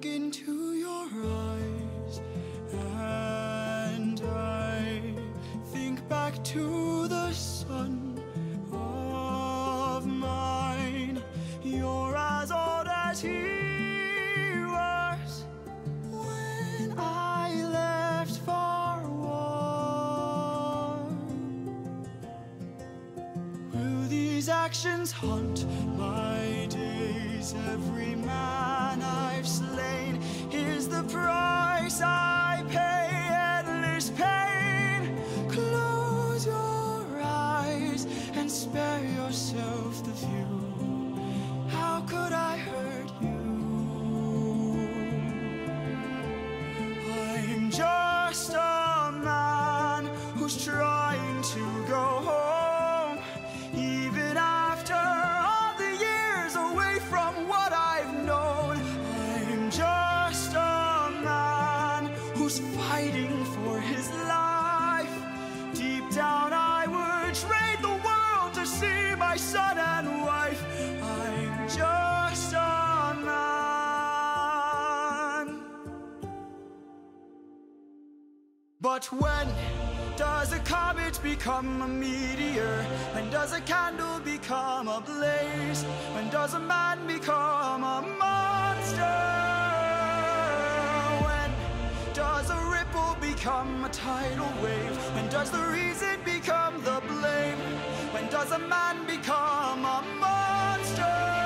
look into your eyes, and I think back to the sun of mine. You're as old as he was when I left for war. Will these actions haunt my days? Every man I've slain is the price I pay, endless pain. Close your eyes and spare yourself the view. How could I hurt you? I'm just a man who's trying to go home, even after all the years away from what I've known. I'm just a man who's fighting for his life. Deep down I would trade the world to see my son and wife. I'm just a man. But when does a comet become a meteor? And does a candle become a blaze? And does a man become a monster? When does a ripple become a tidal wave? When does the reason become the blame? When does a man become a monster?